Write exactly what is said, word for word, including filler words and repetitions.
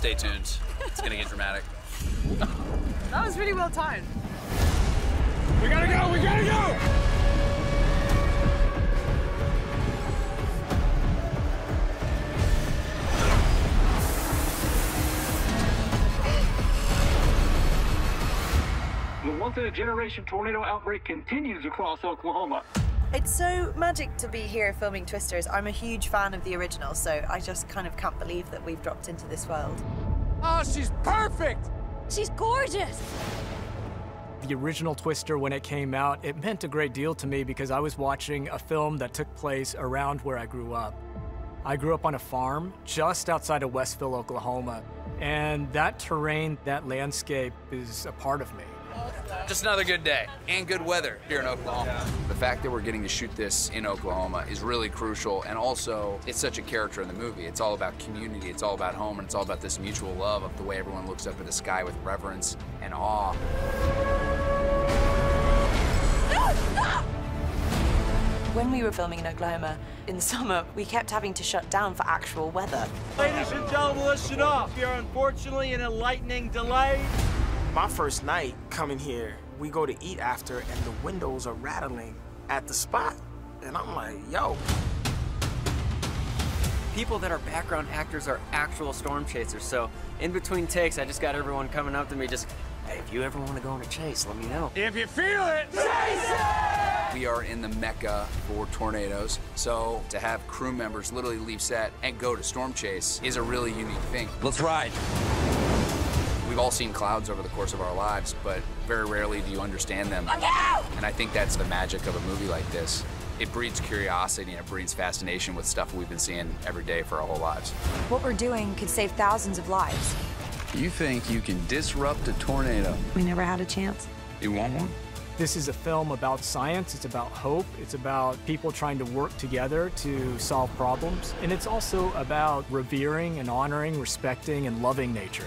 Stay tuned. It's gonna get dramatic. That was really well timed. We gotta go, we gotta go! Once in a generation tornado outbreak continues across Oklahoma. It's so magic to be here filming Twisters. I'm a huge fan of the original, so I just kind of can't believe that we've dropped into this world. Oh, she's perfect! She's gorgeous! The original Twister, when it came out, it meant a great deal to me because I was watching a film that took place around where I grew up. I grew up on a farm just outside of Westville, Oklahoma, and that terrain, that landscape is a part of me. Just another good day and good weather here in Oklahoma. The fact that we're getting to shoot this in Oklahoma is really crucial, and also it's such a character in the movie. It's all about community, it's all about home, and it's all about this mutual love of the way everyone looks up at the sky with reverence and awe. When we were filming in Oklahoma in the summer, we kept having to shut down for actual weather. Ladies and gentlemen, listen up. We are unfortunately in a lightning delay. My first night coming here, we go to eat after, and the windows are rattling at the spot. And I'm like, yo. People that are background actors are actual storm chasers. So in between takes, I just got everyone coming up to me just, hey, if you ever want to go on a chase, let me know. If you feel it, chase it! We are in the mecca for tornadoes. So to have crew members literally leave set and go to storm chase is a really unique thing. Let's ride. We've all seen clouds over the course of our lives, but very rarely do you understand them. Oh, no! And I think that's the magic of a movie like this. It breeds curiosity and it breeds fascination with stuff we've been seeing every day for our whole lives. What we're doing could save thousands of lives. You think you can disrupt a tornado? We never had a chance. You want one? This is a film about science, it's about hope, it's about people trying to work together to solve problems, and it's also about revering and honoring, respecting, and loving nature.